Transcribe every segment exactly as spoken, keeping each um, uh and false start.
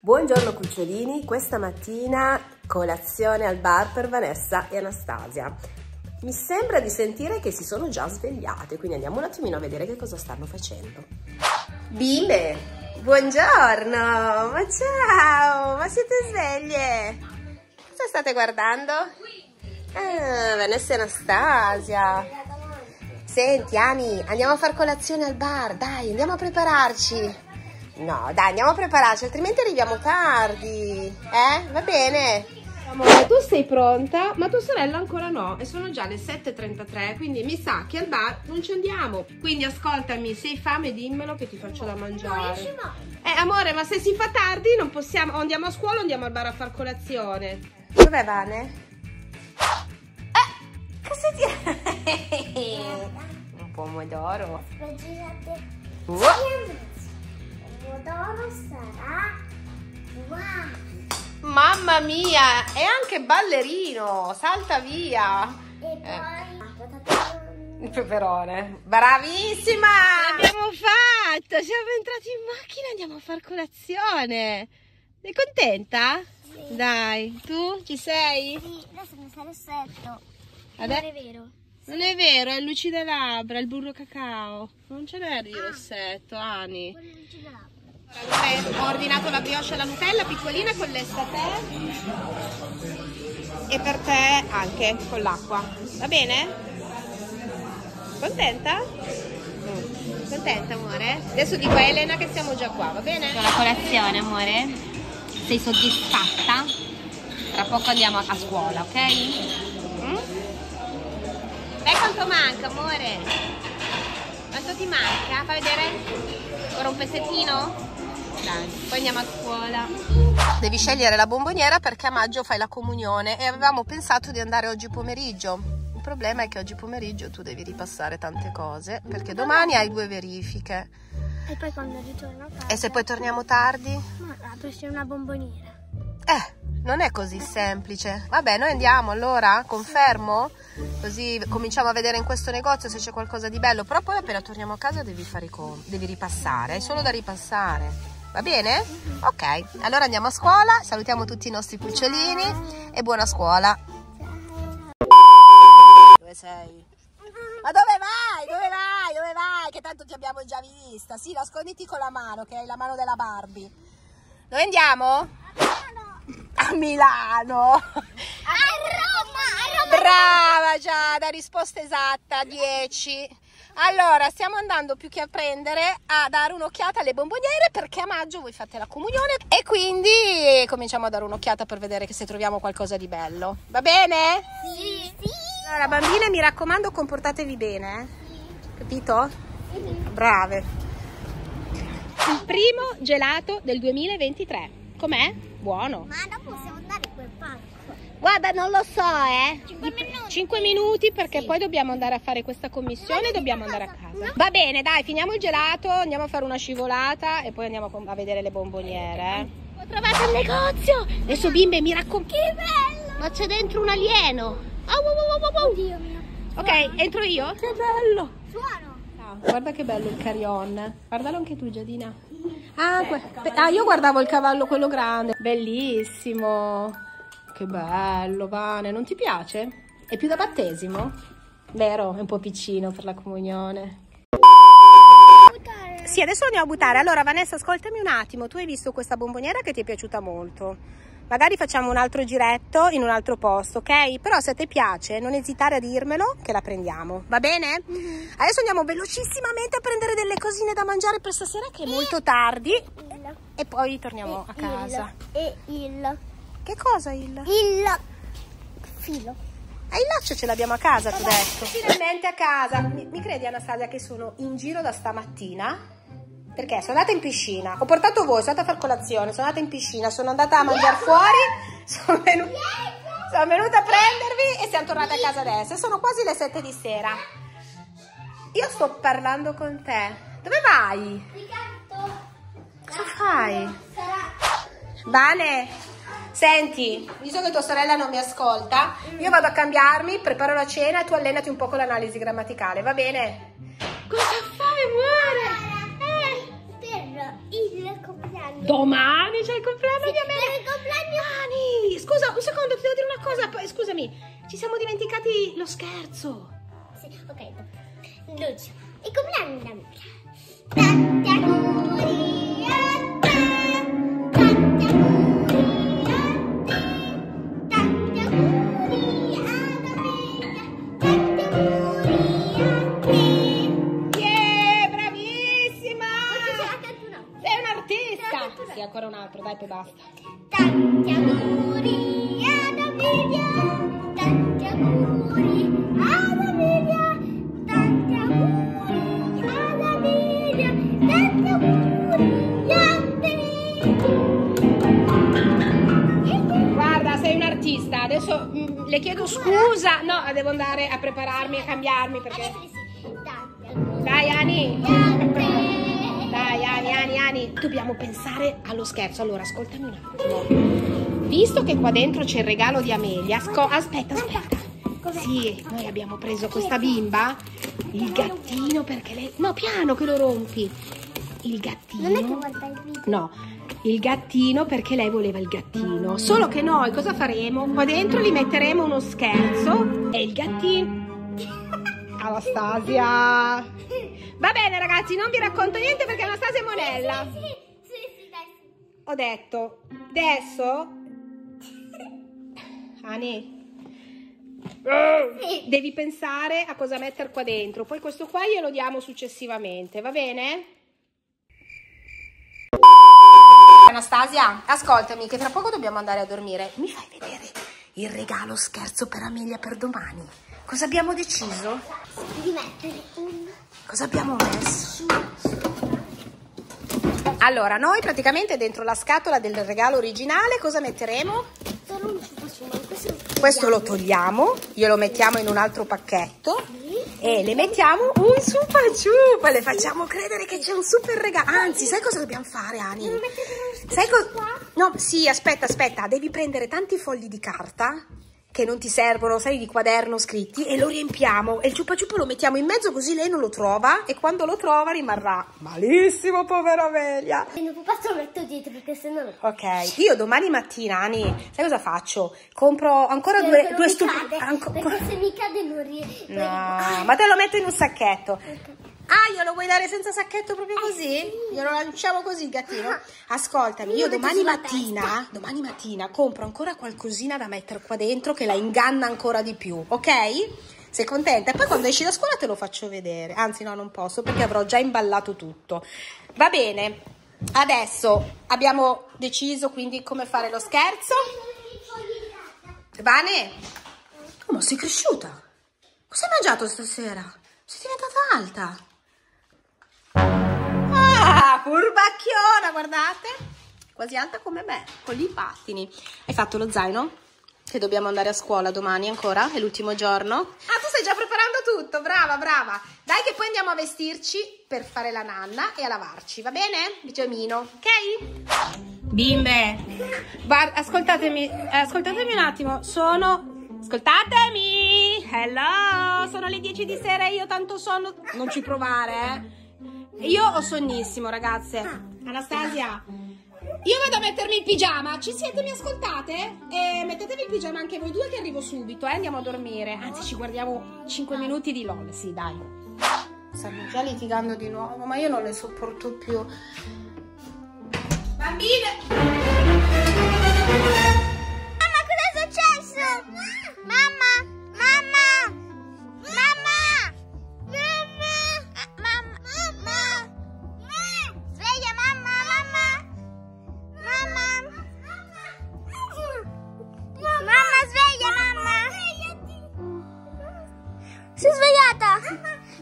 Buongiorno cucciolini, questa mattina colazione al bar per Vanessa e Anastasia. Mi sembra di sentire che si sono già svegliate, quindi andiamo un attimino a vedere che cosa stanno facendo. Bimbe, buongiorno, ma ciao, ma siete sveglie? Cosa state guardando? Ah, Vanessa e Anastasia. Senti Ani, andiamo a far colazione al bar, dai, andiamo a prepararci. No, dai, andiamo a prepararci, altrimenti arriviamo tardi. Eh? Va bene? Amore, tu sei pronta, ma tua sorella ancora no. E sono già le sette e trentatré, quindi mi sa che al bar non ci andiamo. Quindi ascoltami, se hai fame dimmelo che ti faccio da mangiare. No, no. Eh, amore, ma se si fa tardi non possiamo... O andiamo a scuola o andiamo al bar a far colazione. Dov'è Vane? Eh, cosa ti... Un pomodoro. Oh. Pomodoro sarà wow. Mamma mia, è anche ballerino, salta via. E poi il peperone. Bravissima! Ce l'abbiamo fatta, siamo entrati in macchina, andiamo a far colazione. Sei contenta? Sì. Dai, tu ci sei? Sì, adesso mi sarei stretto. Non è vero. Non è vero, è il lucidalabra, il burro cacao. Non ce n'è il rossetto, ah, Ani. Quello è il lucidalabra. Ho ordinato la brioche alla Nutella piccolina con l'estate e per te anche con l'acqua, va bene? Contenta? Mm. Contenta amore? Adesso dico a Elena che siamo già qua, va bene? Con la colazione amore, sei soddisfatta? Tra poco andiamo a scuola, ok? Mm? Dai quanto manca amore? Quanto ti manca? Fai vedere? Ora un pezzettino? Dai, poi andiamo a scuola. Devi scegliere la bomboniera perché a maggio fai la comunione e avevamo pensato di andare oggi pomeriggio. Il problema è che oggi pomeriggio tu devi ripassare tante cose perché domani hai due verifiche. E poi quando ritorno a casa... E se poi torniamo tardi? Ma apri una bomboniera. Eh, non è così semplice. Vabbè, noi andiamo allora, confermo? Così cominciamo a vedere in questo negozio se c'è qualcosa di bello. Però poi appena torniamo a casa devi fare i conti, devi ripassare, è solo da ripassare. Va bene? Ok, allora andiamo a scuola, salutiamo tutti i nostri cucciolini e buona scuola. Dove sei? Ma dove vai? Dove vai? Dove vai? Che tanto ti abbiamo già vista. Sì, nasconditi con la mano, che hai la mano della Barbie. Dove andiamo? A Milano, a, a Roma, a Roma. Brava Giada, risposta esatta, dieci. Allora stiamo andando più che a prendere a dare un'occhiata alle bomboniere perché a maggio voi fate la comunione e quindi cominciamo a dare un'occhiata per vedere che se troviamo qualcosa di bello, va bene? Sì, sì. Allora bambine, mi raccomando, comportatevi bene, eh? Sì. Capito? Sì. Brave. Il primo gelato del duemilaventitré, com'è? Buono. Ma non possiamo andare a quel parco. Guarda, non lo so, eh. cinque minuti. cinque minuti perché sì. Poi dobbiamo andare a fare questa commissione e dobbiamo andare a casa. No. Va bene, dai, finiamo il gelato, andiamo a fare una scivolata e poi andiamo a vedere le bomboniere. Ho trovato un negozio. Adesso bimbe, mi raccomando. Che bello. Ma c'è dentro un alieno. Oh, wow, wow, wow, wow. Oddio mio. Ok, entro io. Che bello. Suono. No, guarda che bello il carillon. Guardalo anche tu, Giadina. Ah, eh, ah, io guardavo il cavallo quello grande. Bellissimo. Che bello, Vane. Non ti piace? È più da battesimo? Vero? È un po' piccino per la comunione. Sì, adesso andiamo a buttare. Allora, Vanessa, ascoltami un attimo. Tu hai visto questa bomboniera che ti è piaciuta molto. Magari facciamo un altro giretto in un altro posto, ok? Però se ti piace, non esitare a dirmelo che la prendiamo, va bene? Mm-hmm. Adesso andiamo velocissimamente a prendere delle cosine da mangiare per stasera che è e molto tardi. Il. E poi torniamo e a casa. Il. E il. Che cosa il? Il filo. Ah, il laccio ce l'abbiamo a casa, ti ho detto. Finalmente a casa. Mi, mi credi Anastasia che sono in giro da stamattina? Perché sono andata in piscina, ho portato voi, sono andata a far colazione, sono andata in piscina, sono andata a mangiare fuori, sono venuta, sono venuta a prendervi e siamo tornate a casa adesso. Sono quasi le sette di sera. Io sto parlando con te. Dove vai? Cosa fai? Vane, senti, visto che tua sorella non mi ascolta, io vado a cambiarmi, preparo la cena e tu allenati un po' con l'analisi grammaticale, va bene? Cosa fai, amore? Il compleanno Domani c'è il compleanno sì, di Amelia. Il compleanno. Mani. Scusa, un secondo, ti devo dire una cosa. Poi, scusami, ci siamo dimenticati lo scherzo. Sì, ok. Lucia, il compleanno di Amelia. Tanti auguri a te. Tanti auguri a te. Tanti auguri ad Amelia. Tanti auguri a te. Yeah, bravissima. Sei un'artista. Sì, ancora un altro, dai, poi basta. Tanti auguri ad Amelia. Tanti auguri ad Amelia. Guarda, sei un artista. Adesso mh, le chiedo scusa. No, devo andare a prepararmi e cambiarmi perché... Dai Ani. Dai Ani, Ani, Ani. Dobbiamo pensare allo scherzo. Allora, ascoltami un attimo. Visto che qua dentro c'è il regalo di Amelia. Aspetta, aspetta. Sì, noi abbiamo preso questa bimba. Il gattino perché lei... No, piano che lo rompi. Il gattino. Non è che guarda il video. No, il gattino perché lei voleva il gattino. Solo che noi cosa faremo? Qua dentro gli metteremo uno scherzo e il gattino. Anastasia. Va bene ragazzi, non vi racconto niente perché Anastasia è monella. Sì, sì, sì, dai. Ho detto, adesso Ani. Sì. Devi pensare a cosa mettere qua dentro. Poi questo qua glielo diamo successivamente, va bene? Anastasia, ascoltami che tra poco dobbiamo andare a dormire. Mi fai vedere il regalo scherzo per Amelia per domani? Cosa abbiamo deciso? Di mettere un... Cosa abbiamo messo? Allora, noi praticamente dentro la scatola del regalo originale cosa metteremo? Solo un ciupa-ciupa. Questo, questo lo togliamo, glielo mettiamo in un altro pacchetto e le mettiamo un super ciupa, le facciamo credere che c'è un super regalo. Anzi, sai cosa dobbiamo fare, Ani? Sai cosa? No, sì, aspetta, aspetta, devi prendere tanti fogli di carta che non ti servono, sai, di quaderno scritti, e lo riempiamo e il ciupa ciupa lo mettiamo in mezzo così lei non lo trova e quando lo trova rimarrà malissimo, povera Amelia. E non papà te lo metto dietro perché sennò... Ok, io domani mattina, Ani, sai cosa faccio? Compro ancora due, due, due stupidi... Anco... Perché se mi cade non riesco. No, ah, ma te lo metto in un sacchetto. Okay. Ah, glielo vuoi dare senza sacchetto proprio così? Eh sì. Glielo lanciamo così il gattino? Ascoltami, io domani mattina, domani mattina compro ancora qualcosina da mettere qua dentro che la inganna ancora di più, ok? Sei contenta? E poi quando esci da scuola te lo faccio vedere. Anzi no, non posso perché avrò già imballato tutto. Va bene, adesso abbiamo deciso quindi come fare lo scherzo. Vane? Oh, ma sei cresciuta? Cosa hai mangiato stasera? Sei diventata alta. Ah, furbacchiona, guardate, quasi alta come me, con gli pattini. Hai fatto lo zaino? Che dobbiamo andare a scuola domani ancora, è l'ultimo giorno. Ah, tu stai già preparando tutto, brava, brava. Dai che poi andiamo a vestirci per fare la nanna e a lavarci, va bene? Bigiamino, ok? Bimbe, guarda, ascoltatemi, ascoltatemi un attimo, sono... Ascoltatemi! Hello! Sono le dieci di sera e io tanto sonno... Non ci provare, eh! Io ho sonnissimo, ragazze. Anastasia, io vado a mettermi il pigiama. Ci siete? Mi ascoltate? E mettetevi il pigiama anche voi due che arrivo subito, eh? Andiamo a dormire. Anzi, ci guardiamo cinque minuti di LOL. Sì, dai. Stanno già litigando di nuovo, ma io non le sopporto più. Bambine!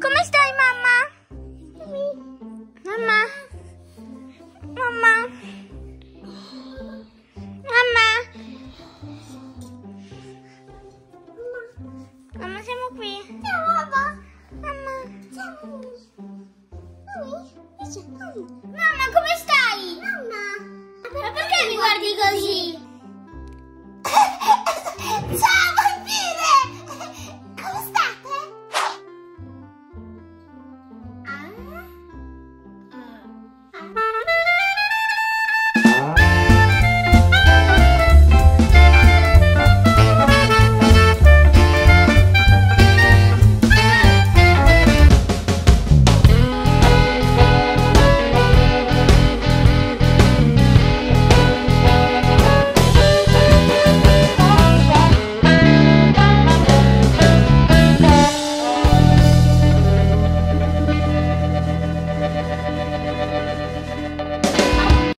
Come stai, mamma? Mamma? Mamma? Mamma? Mamma, siamo qui. Ciao, mamma. Mamma. Ciao. Mamma, come stai? Mamma. Ma perché mi guardi così?